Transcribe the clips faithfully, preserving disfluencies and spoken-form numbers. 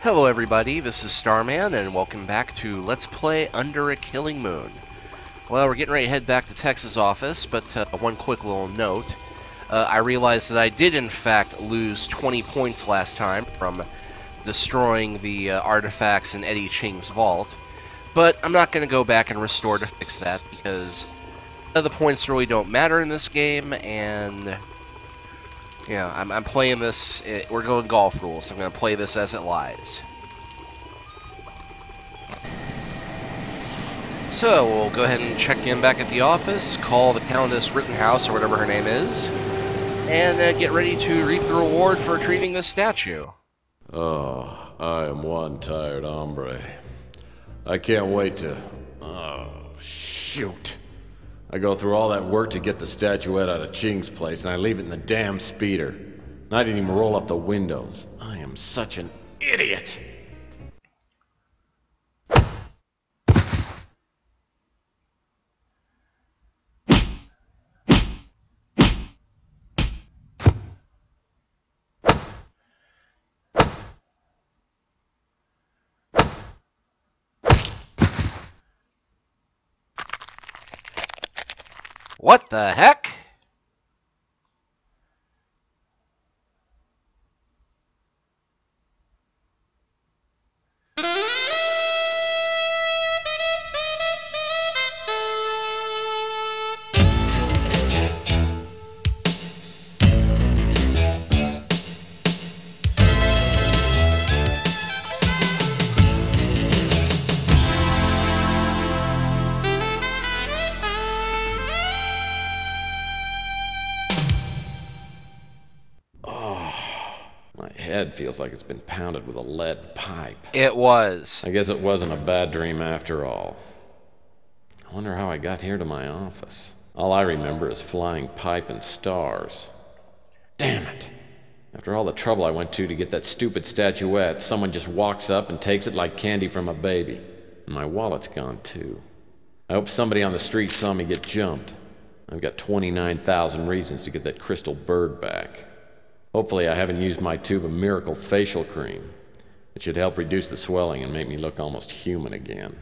Hello everybody, this is Starman, and welcome back to Let's Play Under a Killing Moon. Well, we're getting ready to head back to Tex's office, but uh, one quick little note. Uh, I realized that I did in fact lose twenty points last time from destroying the uh, artifacts in Eddie Ching's vault, but I'm not going to go back and restore to fix that, because uh, the points really don't matter in this game, and... Yeah, I'm, I'm playing this, it, we're going golf rules, so I'm going to play this as it lies. So, we'll go ahead and check in back at the office, call the Countess Rittenhouse, or whatever her name is, and uh, get ready to reap the reward for retrieving this statue. Oh, I am one tired hombre. I can't wait to... Oh, shoot. I go through all that work to get the statuette out of Ching's place, and I leave it in the damn speeder. And I didn't even roll up the windows. I am such an idiot! What the heck? Feels like it's been pounded with a lead pipe. It was. I guess it wasn't a bad dream after all. I wonder how I got here to my office. All I remember is flying pipe and stars. Damn it! After all the trouble I went to to get that stupid statuette, someone just walks up and takes it like candy from a baby. And my wallet's gone too. I hope somebody on the street saw me get jumped. I've got twenty-nine thousand reasons to get that crystal bird back. Hopefully I haven't used my tube of miracle facial cream. It should help reduce the swelling and make me look almost human again.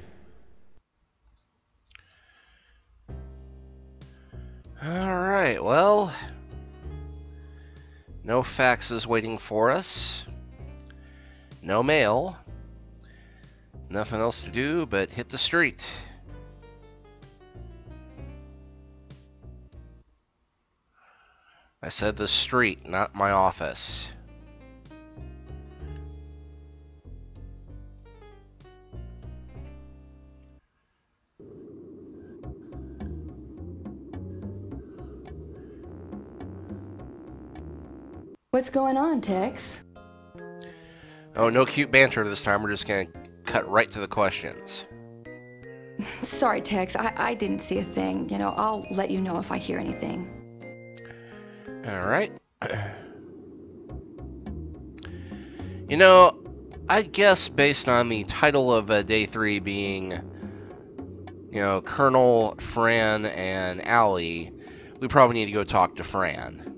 Alright, well... No faxes waiting for us. No mail. Nothing else to do but hit the street. I said the street, not my office. What's going on, Tex? Oh, no cute banter this time. We're just gonna cut right to the questions. Sorry, Tex. I, I didn't see a thing. You know, I'll let you know if I hear anything. All right. You know, I guess based on the title of uh, day three being, you know, Colonel, Fran, and Ollie, we probably need to go talk to Fran.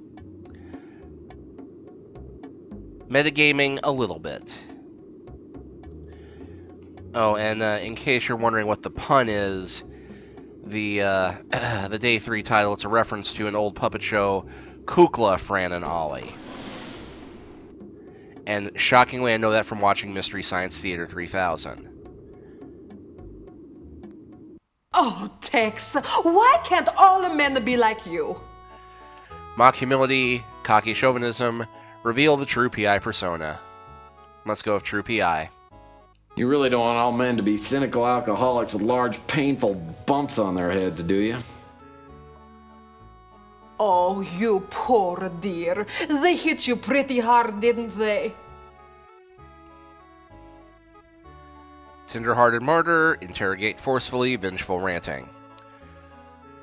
Metagaming a little bit. Oh, and uh, in case you're wondering what the pun is, the uh, the day three title, it's a reference to an old puppet show, Kukla, Fran, and Ollie. And shockingly, I know that from watching Mystery Science Theater three thousand. Oh, Tex, why can't all the men be like you? Mock humility, cocky chauvinism, reveal the true P I persona. Let's go with true P I. You really don't want all men to be cynical alcoholics with large, painful bumps on their heads, do you? Oh, you poor dear. They hit you pretty hard, didn't they? Tender-hearted martyr, interrogate forcefully, vengeful ranting.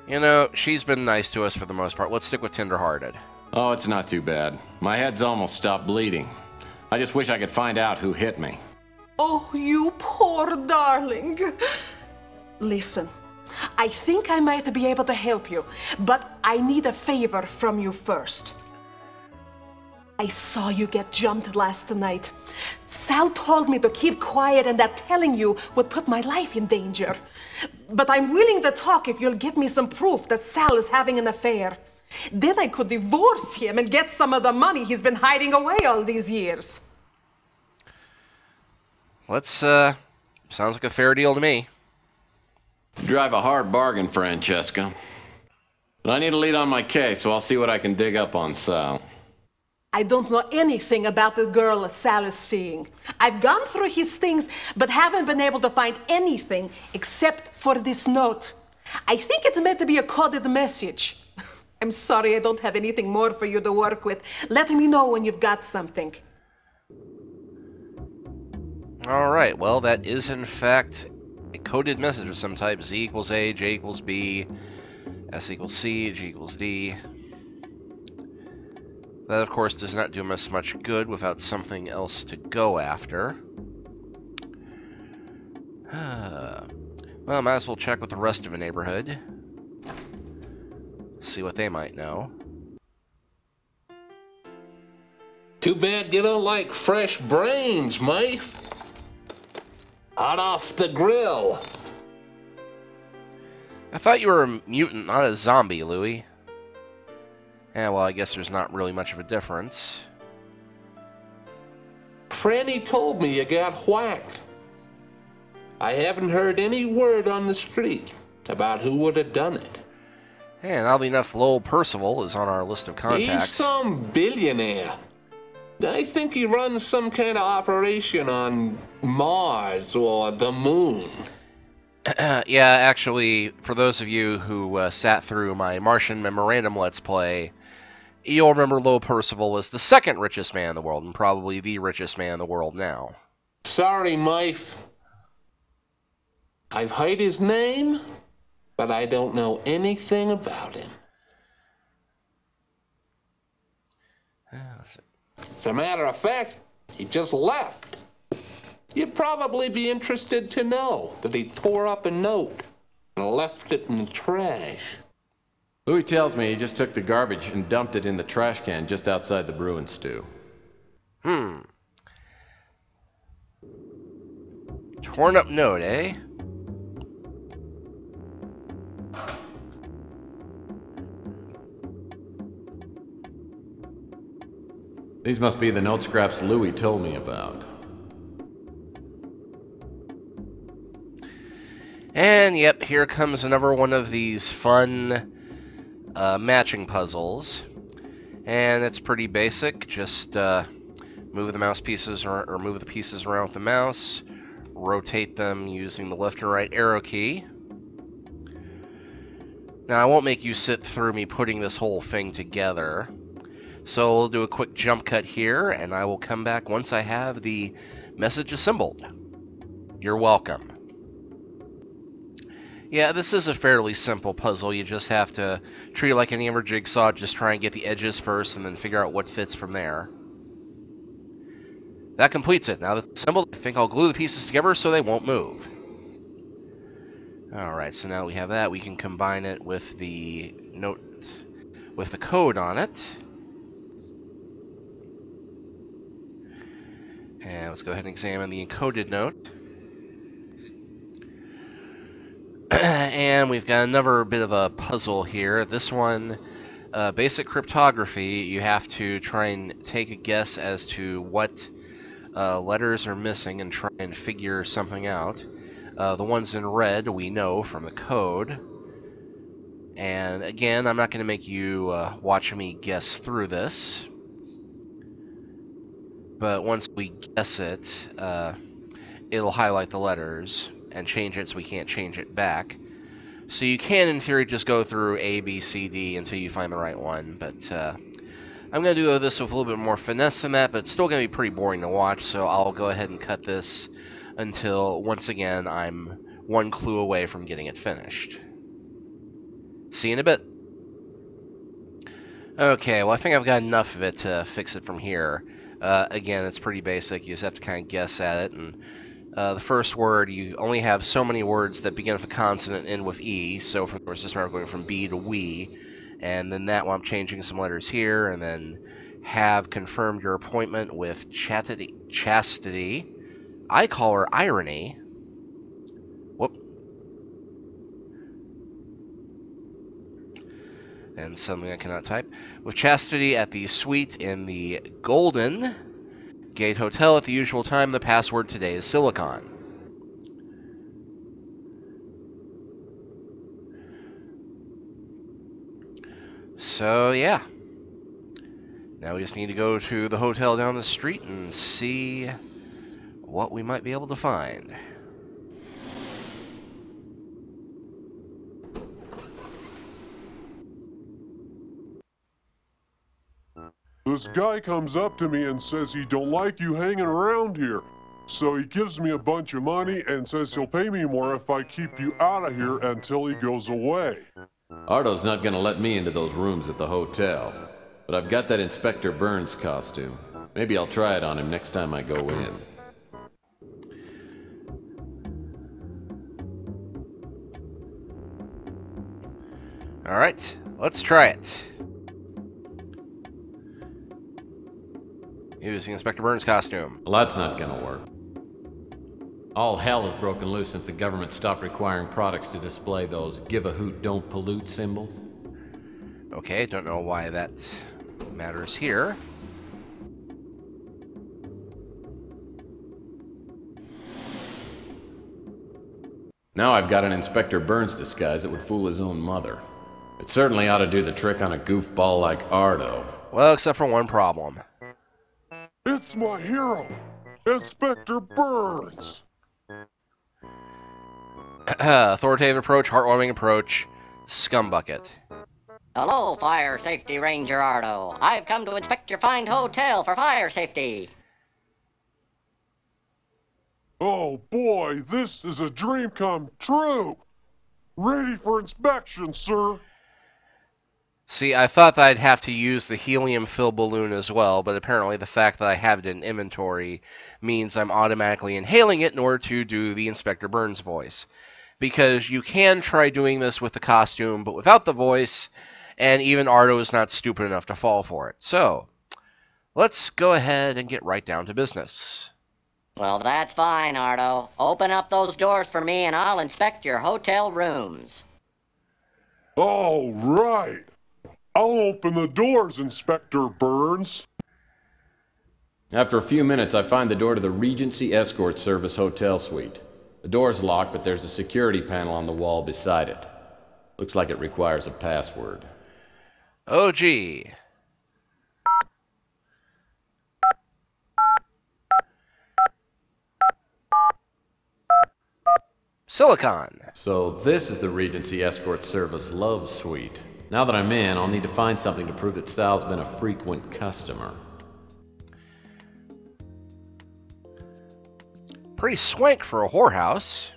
You know, she's been nice to us for the most part. Let's stick with tender-hearted. Oh, it's not too bad. My head's almost stopped bleeding. I just wish I could find out who hit me. Oh, you poor darling. Listen. I think I might be able to help you, but I need a favor from you first. I saw you get jumped last night. Sal told me to keep quiet and that telling you would put my life in danger. But I'm willing to talk if you'll give me some proof that Sal is having an affair. Then I could divorce him and get some of the money he's been hiding away all these years. Let's, uh, sounds like a fair deal to me. You drive a hard bargain, Francesca. But I need a lead on my case, so I'll see what I can dig up on Sal. I don't know anything about the girl Sal is seeing. I've gone through his things, but haven't been able to find anything except for this note. I think it's meant to be a coded message. I'm sorry I don't have anything more for you to work with. Let me know when you've got something. All right, well, that is in fact a coded message of some type. Z equals A, J equals B, S equals C, G equals D. That, of course, does not do us much good without something else to go after. Well, might as well check with the rest of the neighborhood. See what they might know. Too bad you don't like fresh brains, mate. Hot off the grill. I thought you were a mutant, not a zombie, Louis. Yeah, well, I guess there's not really much of a difference. Franny told me you got whacked. I haven't heard any word on the street about who would have done it. And oddly enough, Lowell Percival is on our list of contacts. He's some billionaire. I think he runs some kind of operation on Mars or the moon. Yeah, actually, for those of you who uh, sat through my Martian Memorandum Let's Play, you'll remember Lowell Percival was the second richest man in the world, and probably the richest man in the world now. Sorry, Mife. I've heard his name, but I don't know anything about him. As a matter of fact, he just left. You'd probably be interested to know that he tore up a note and left it in the trash. Louis tells me he just took the garbage and dumped it in the trash can just outside the brewing stew. Hmm. Torn up note, eh? These must be the note scraps Louis told me about. And yep, here comes another one of these fun uh, matching puzzles. And it's pretty basic. Just uh, move the mouse pieces or, or move the pieces around with the mouse. Rotate them using the left or right arrow key. Now, I won't make you sit through me putting this whole thing together. So we'll do a quick jump cut here, and I will come back once I have the message assembled. You're welcome. Yeah, this is a fairly simple puzzle. You just have to treat it like any other jigsaw, just try and get the edges first, and then figure out what fits from there. That completes it. Now that it's assembled, I think I'll glue the pieces together so they won't move. Alright, so now we have that. We can combine it with the note, with the code on it. And let's go ahead and examine the encoded note. And we've got another bit of a puzzle here. This one, uh, basic cryptography. You have to try and take a guess as to what uh, letters are missing and try and figure something out. Uh, the ones in red we know from the code. And again, I'm not going to make you uh, watch me guess through this. But once we guess it, uh, it'll highlight the letters and change it so we can't change it back. So you can, in theory, just go through A, B, C, D until you find the right one. But uh, I'm going to do this with a little bit more finesse than that, but it's still going to be pretty boring to watch. So I'll go ahead and cut this until, once again, I'm one clue away from getting it finished. See you in a bit. Okay, well, I think I've got enough of it to fix it from here. Uh, again, it's pretty basic. You just have to kind of guess at it. And uh, the first word, you only have so many words that begin with a consonant and end with E. So from, it's just going from B to we. And then that one, I'm changing some letters here. And then have confirmed your appointment with Chastity. Chastity. I call her Irony. Whoop. And something I cannot type. With Chastity at the suite in the Golden Gate Hotel at the usual time. The password today is Silicon. So, yeah. Now we just need to go to the hotel down the street and see what we might be able to find. This guy comes up to me and says he don't like you hanging around here. So he gives me a bunch of money and says he'll pay me more if I keep you out of here until he goes away. Ardo's not gonna let me into those rooms at the hotel. But I've got that Inspector Burns costume. Maybe I'll try it on him next time I go in. Alright, let's try it. Using Inspector Burns costume. Well, that's not gonna work. All hell has broken loose since the government stopped requiring products to display those give-a-hoot, don't-pollute symbols. Okay, don't know why that matters here. Now I've got an Inspector Burns disguise that would fool his own mother. It certainly ought to do the trick on a goofball like Ardo. Well, except for one problem. It's my hero, Inspector Burns! Authoritative approach, heartwarming approach, scumbucket. Hello, Fire Safety Ranger Ardo. I've come to inspect your fine hotel for fire safety. Oh boy, this is a dream come true. Ready for inspection, sir. See, I thought that I'd have to use the helium fill balloon as well, but apparently the fact that I have it in inventory means I'm automatically inhaling it in order to do the Inspector Burns voice. Because you can try doing this with the costume, but without the voice, and even Ardo is not stupid enough to fall for it. So, let's go ahead and get right down to business. Well, that's fine, Ardo. Open up those doors for me, and I'll inspect your hotel rooms. All right. I'll open the doors, Inspector Burns. After a few minutes, I find the door to the Regency Escort Service Hotel Suite. The door's locked, but there's a security panel on the wall beside it. Looks like it requires a password. Oh, gee. Silicon. So this is the Regency Escort Service Love Suite. Now that I'm in, I'll need to find something to prove that Sal's been a frequent customer. Pretty swank for a whorehouse.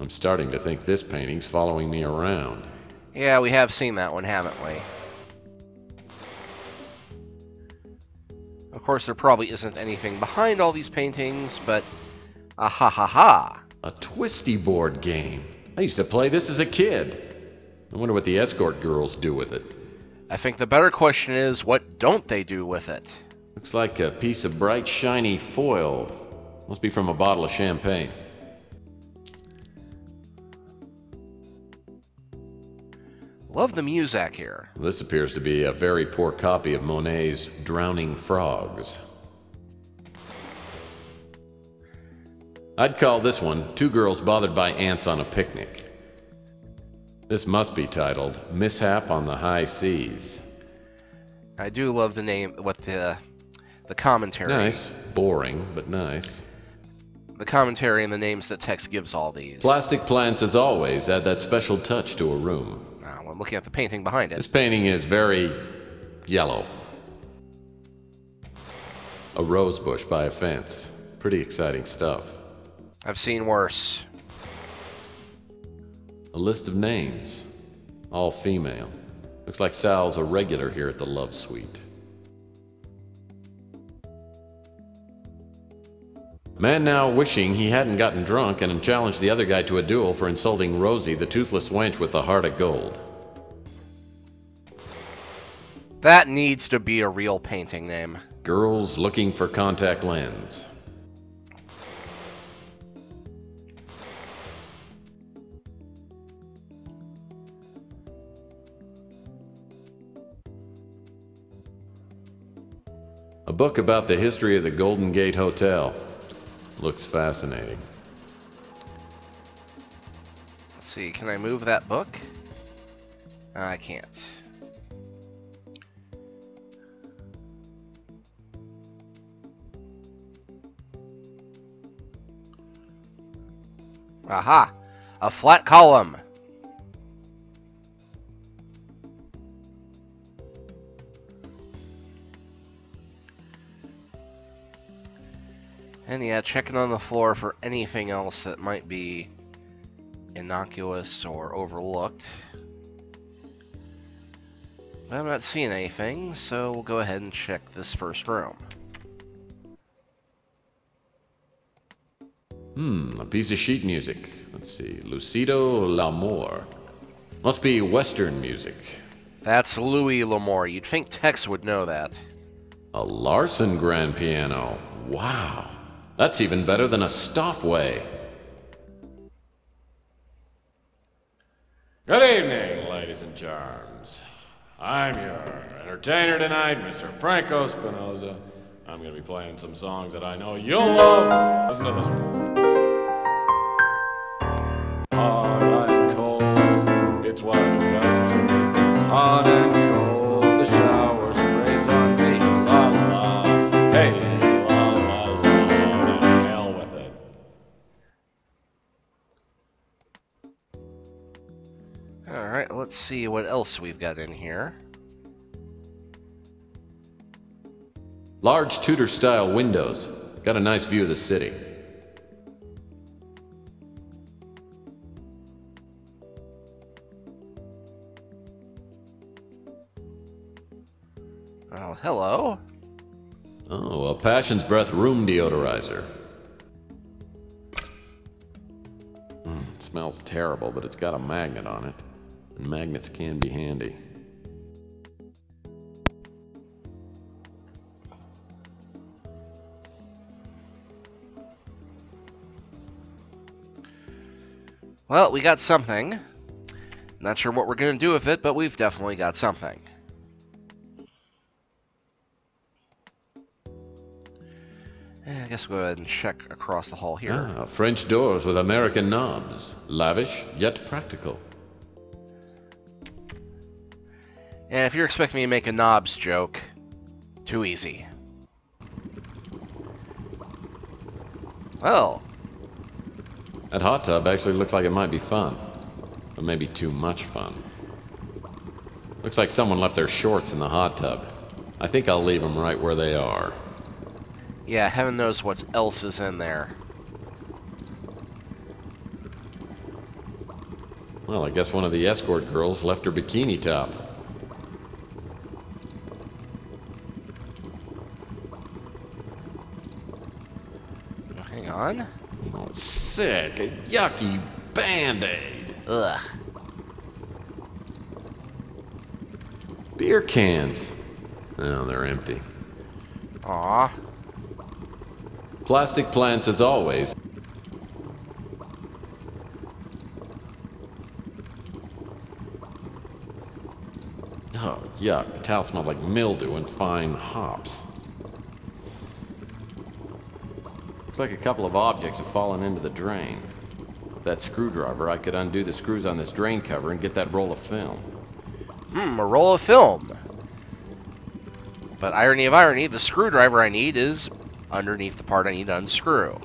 I'm starting to think this painting's following me around. Yeah, we have seen that one, haven't we? Of course, there probably isn't anything behind all these paintings, but... Ah ha ha ha! A twisty board game. I used to play this as a kid. I wonder what the escort girls do with it. I think the better question is, what don't they do with it? Looks like a piece of bright, shiny foil. Must be from a bottle of champagne. Love the muzak here. This appears to be a very poor copy of Monet's Drowning Frogs. I'd call this one, Two Girls Bothered by Ants on a Picnic. This must be titled, Mishap on the High Seas. I do love the name, what the, the commentary. Nice. Boring, but nice. The commentary and the names that text gives all these. Plastic plants, as always, add that special touch to a room. Now, I'm looking at the painting behind it. This painting is very yellow. A rose bush by a fence. Pretty exciting stuff. I've seen worse. A list of names. All female. Looks like Sal's a regular here at the Love Suite. Man now wishing he hadn't gotten drunk and challenged the other guy to a duel for insulting Rosie, the toothless wench with the heart of gold. That needs to be a real painting name. Girls looking for contact lens. A book about the history of the Golden Gate Hotel. Looks fascinating. Let's see, can I move that book? I can't. Aha! A flat column! And yeah, checking on the floor for anything else that might be innocuous or overlooked. But I'm not seeing anything, so we'll go ahead and check this first room. Hmm, a piece of sheet music. Let's see, Lucido L'Amour. Must be Western music. That's Louis L'Amour. You'd think Tex would know that. A Larson grand piano. Wow. That's even better than a Stoffway. Good evening, ladies and germs. I'm your entertainer tonight, Mister Franco Spinoza. I'm going to be playing some songs that I know you'll love. Listen to this one. Hard and cold, it's what it does to me. Hard and cold, the shower sprays on me. La la, hey, la la la, now hell with it. Alright, let's see what else we've got in here. Large Tudor-style windows. Got a nice view of the city. Oh, hello. Oh, a Passion's Breath room deodorizer. Mm, it smells terrible, but it's got a magnet on it. And magnets can be handy. Well, we got something. Not sure what we're going to do with it, but we've definitely got something. I guess we'll go ahead and check across the hall here. Ah, French doors with American knobs. Lavish, yet practical. And if you're expecting me to make a knobs joke, too easy. Well... that hot tub actually looks like it might be fun, but maybe too much fun. Looks like someone left their shorts in the hot tub. I think I'll leave them right where they are. Yeah, heaven knows what else is in there. Well, I guess one of the escort girls left her bikini top. Hang on. Oh, sick. A yucky Band-Aid. Ugh. Beer cans. Oh, they're empty. Aw. Plastic plants as always. Oh, yuck. The towel smells like mildew and fine hops. Looks like a couple of objects have fallen into the drain. With that screwdriver, I could undo the screws on this drain cover and get that roll of film. Hmm, a roll of film. But irony of irony, the screwdriver I need is underneath the part I need to unscrew.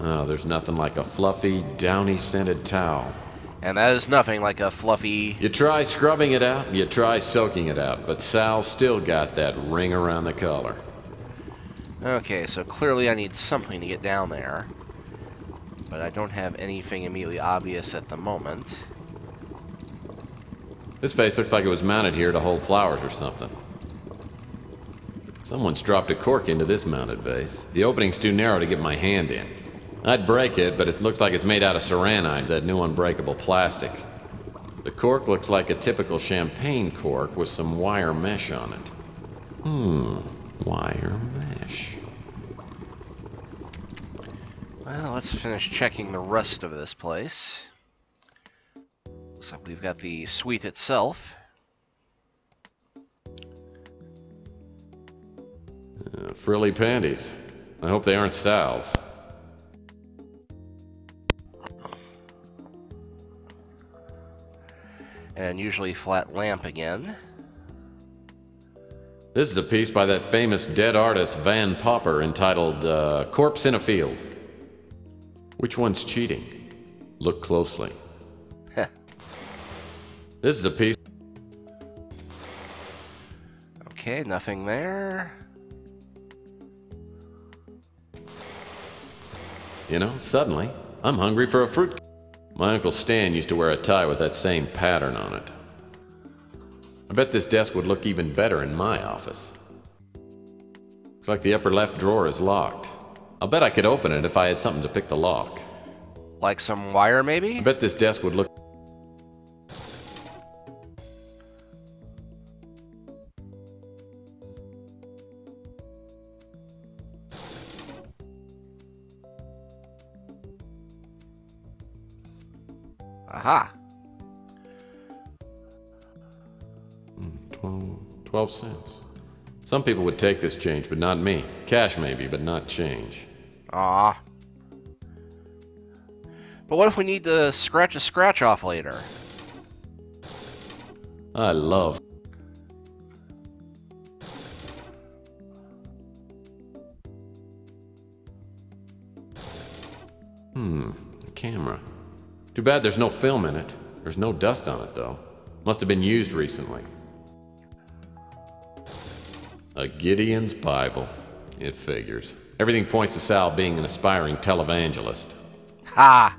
Oh, there's nothing like a fluffy, downy-scented towel. And that is nothing like a fluffy... You try scrubbing it out, you try soaking it out, but Sal's still got that ring around the collar. Okay, so clearly I need something to get down there, but I don't have anything immediately obvious at the moment. This vase looks like it was mounted here to hold flowers or something. Someone's dropped a cork into this mounted vase. The opening's too narrow to get my hand in. I'd break it, but it looks like it's made out of saranite, that new unbreakable plastic. The cork looks like a typical champagne cork with some wire mesh on it. Hmm, wire mesh. Well, let's finish checking the rest of this place. Looks like we've got the suite itself. Uh, frilly panties. I hope they aren't Sal's. And usually flat lamp again. This is a piece by that famous dead artist Van Popper entitled uh, Corpse in a Field. Which one's cheating? Look closely. This is a piece... Okay, nothing there. You know, suddenly, I'm hungry for a fruit... My Uncle Stan used to wear a tie with that same pattern on it. I bet this desk would look even better in my office. Looks like the upper left drawer is locked. I'll bet I could open it if I had something to pick the lock. Like some wire, maybe? I bet this desk would look... Aha! twelve cents. Some people would take this change, but not me. Cash maybe, but not change. Ah. But what if we need to scratch a scratch off later? I love... Hmm, a camera. Too bad there's no film in it. There's no dust on it, though. Must have been used recently. A Gideon's Bible. It figures. Everything points to Sal being an aspiring televangelist. Ha!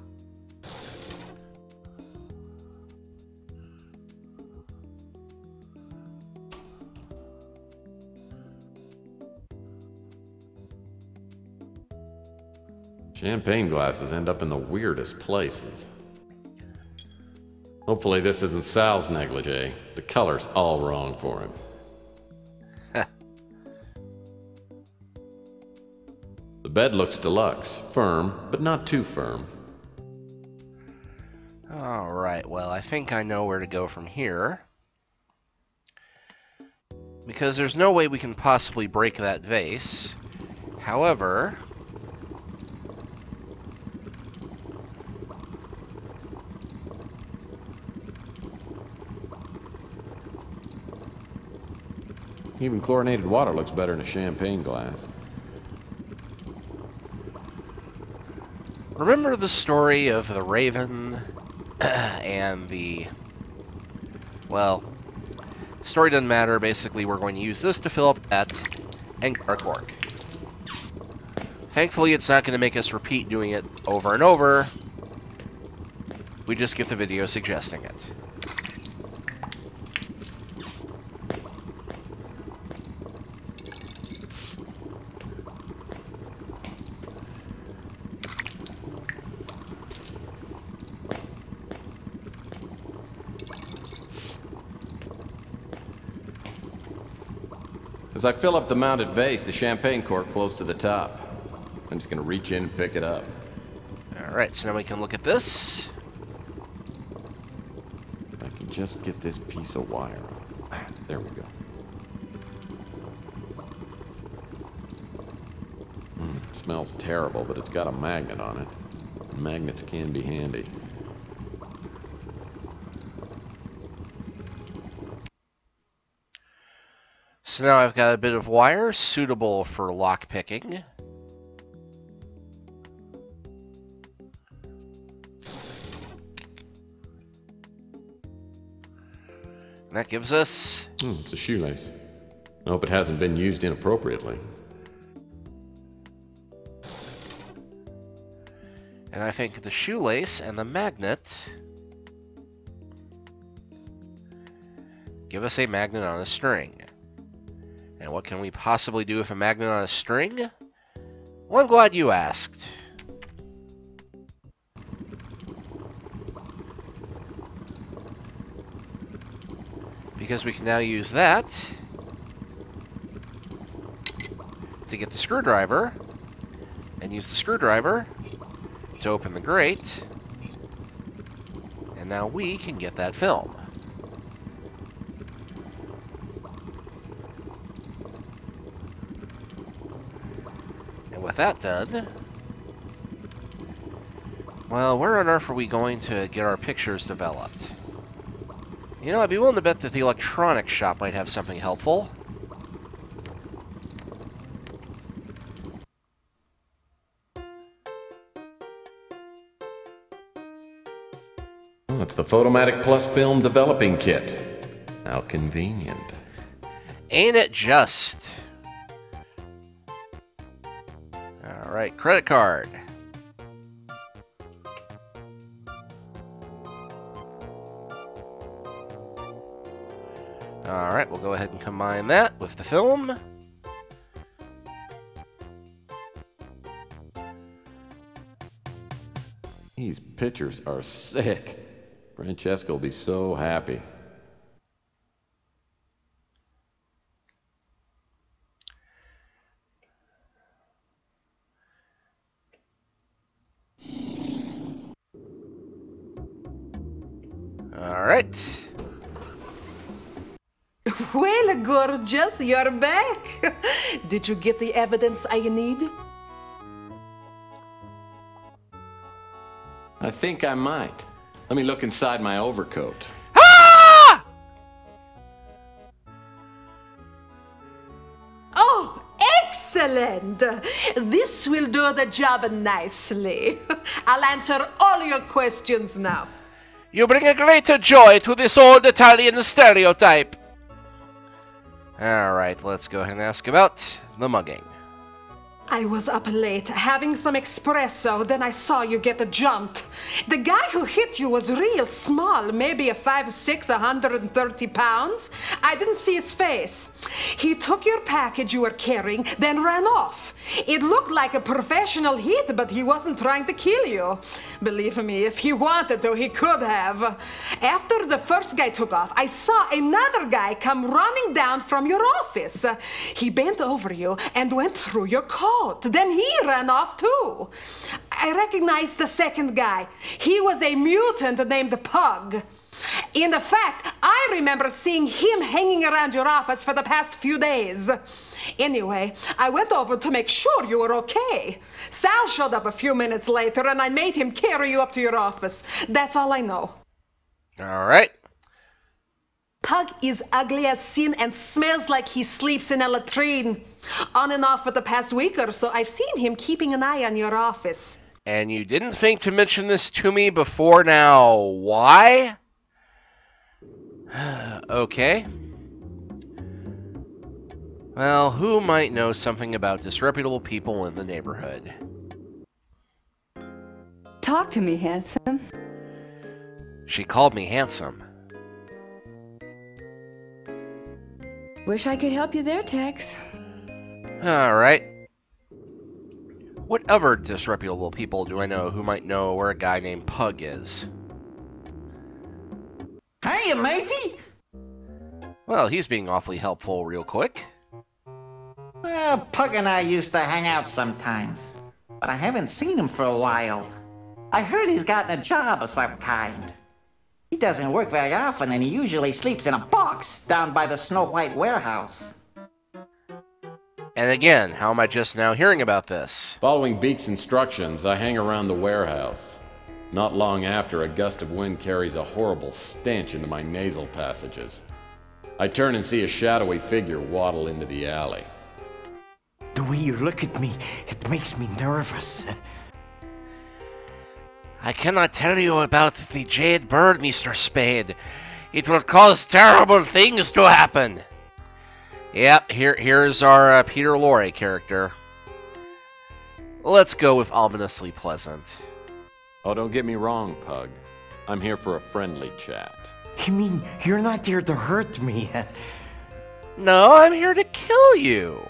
Champagne glasses end up in the weirdest places. Hopefully this isn't Sal's negligee. The color's all wrong for him. The bed looks deluxe. Firm, but not too firm. Alright, well, I think I know where to go from here. Because there's no way we can possibly break that vase. However... Even chlorinated water looks better in a champagne glass. Remember the story of the raven and the... Well, story doesn't matter. Basically, we're going to use this to fill up that and our cork. Thankfully, it's not going to make us repeat doing it over and over. We just get the video suggesting it. As I fill up the mounted vase, the champagne cork flows to the top. I'm just going to reach in and pick it up. Alright, so now we can look at this. If I can just get this piece of wire. There we go. Mm, it smells terrible, but it's got a magnet on it. And magnets can be handy. So now I've got a bit of wire suitable for lockpicking. That gives us... Mm, it's a shoelace. I hope it hasn't been used inappropriately. And I think the shoelace and the magnet give us a magnet on a string. And what can we possibly do with a magnet on a string? Well, I'm glad you asked. because we can now use that to get the screwdriver, and use the screwdriver to open the grate, and now we can get that film. And with that done, well, where on earth are we going to get our pictures developed? You know, I'd be willing to bet that the electronics shop might have something helpful. Well, it's the Photomatic Plus Film Developing Kit. How convenient. Ain't it just? All right, credit card. Alright, we'll go ahead and combine that with the film. These pictures are sick. Francesca will be so happy. Alright. Well, gorgeous, you're back. Did you get the evidence I need? I think I might. Let me look inside my overcoat. Ah! Oh, excellent. This will do the job nicely. I'll answer all your questions now. You bring a greater joy to this old Italian stereotype. Alright, let's go ahead and ask about the mugging. I was up late, having some espresso, then I saw you get jumped. The guy who hit you was real small, maybe a five six, one hundred thirty pounds. I didn't see his face. He took your package you were carrying, then ran off. It looked like a professional hit, but he wasn't trying to kill you. Believe me, if he wanted to, he could have. After the first guy took off, I saw another guy come running down from your office. He bent over you and went through your coat. Then he ran off too. I recognized the second guy. He was a mutant named Pug. In fact, I remember seeing him hanging around your office for the past few days. Anyway, I went over to make sure you were okay. Sal showed up a few minutes later, and I made him carry you up to your office. That's all I know. All right. Pug is ugly as sin and smells like he sleeps in a latrine. On and off for the past week or so, I've seen him keeping an eye on your office. And you didn't think to mention this to me before now. Why? Okay. Well, who might know something about disreputable people in the neighborhood? Talk to me, handsome. She called me handsome. Wish I could help you there, Tex. Alright. What other disreputable people do I know who might know where a guy named Pug is? Hiya, matey! Well, he's being awfully helpful real quick. Well, Pug and I used to hang out sometimes, but I haven't seen him for a while. I heard he's gotten a job of some kind. He doesn't work very often, and he usually sleeps in a box down by the Snow White warehouse. And again, how am I just now hearing about this? Following Beak's instructions, I hang around the warehouse. Not long after, a gust of wind carries a horrible stench into my nasal passages. I turn and see a shadowy figure waddle into the alley. The way you look at me, it makes me nervous. I cannot tell you about the jade bird, Mister Spade. It will cause terrible things to happen. Yep, here, here's our uh, Peter Lorre character. Let's go with ominously pleasant. Oh, don't get me wrong, Pug. I'm here for a friendly chat. You mean you're not there to hurt me? No, I'm here to kill you.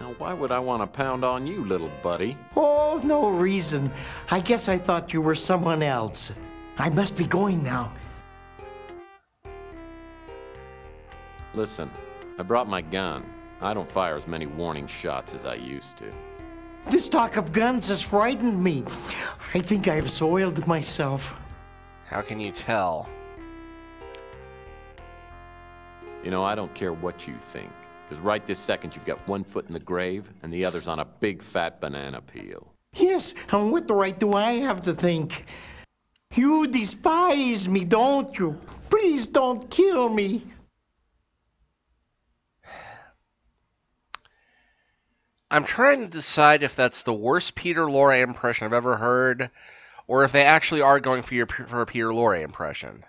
Now, why would I want to pound on you, little buddy? Oh, no reason. I guess I thought you were someone else. I must be going now. Listen, I brought my gun. I don't fire as many warning shots as I used to. This talk of guns has frightened me. I think I have soiled myself. How can you tell? You know, I don't care what you think, because right this second you've got one foot in the grave and the other's on a big fat banana peel. Yes, and what right do I have to think? You despise me, don't you? Please don't kill me. I'm trying to decide if that's the worst Peter Lorre impression I've ever heard, or if they actually are going for, your, for a Peter Lorre impression.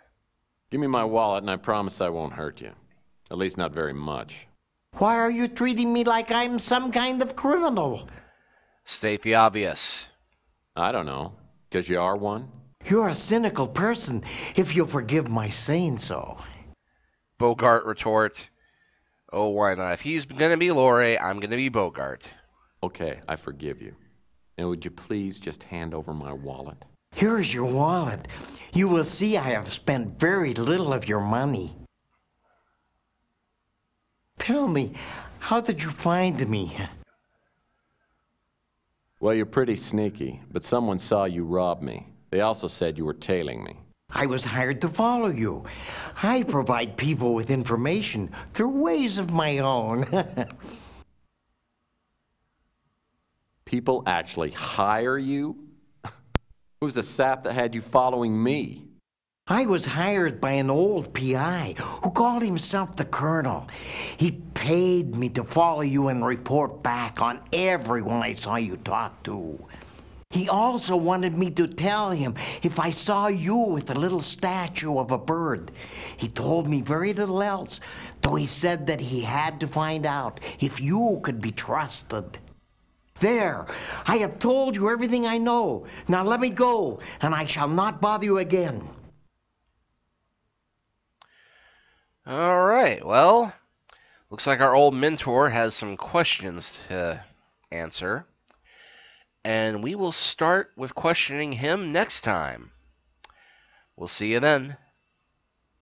Give me my wallet and I promise I won't hurt you. At least not very much. Why are you treating me like I'm some kind of criminal? State the obvious. I don't know, because you are one? You're a cynical person, if you'll forgive my saying so. Bogart retort. Oh, why not? If he's going to be Lorre, I'm going to be Bogart. Okay, I forgive you. And would you please just hand over my wallet? Here's your wallet. You will see I have spent very little of your money. Tell me, how did you find me? Well, you're pretty sneaky, but someone saw you rob me. They also said you were tailing me. I was hired to follow you. I provide people with information through ways of my own. People actually hire you? Who's the sap that had you following me? I was hired by an old P I who called himself the Colonel. He paid me to follow you and report back on everyone I saw you talk to. He also wanted me to tell him if I saw you with a little statue of a bird. He told me very little else, though he said that he had to find out if you could be trusted. There, I have told you everything I know. Now let me go, and I shall not bother you again. All right, well, looks like our old mentor has some questions to answer. And we will start with questioning him next time. We'll see you then.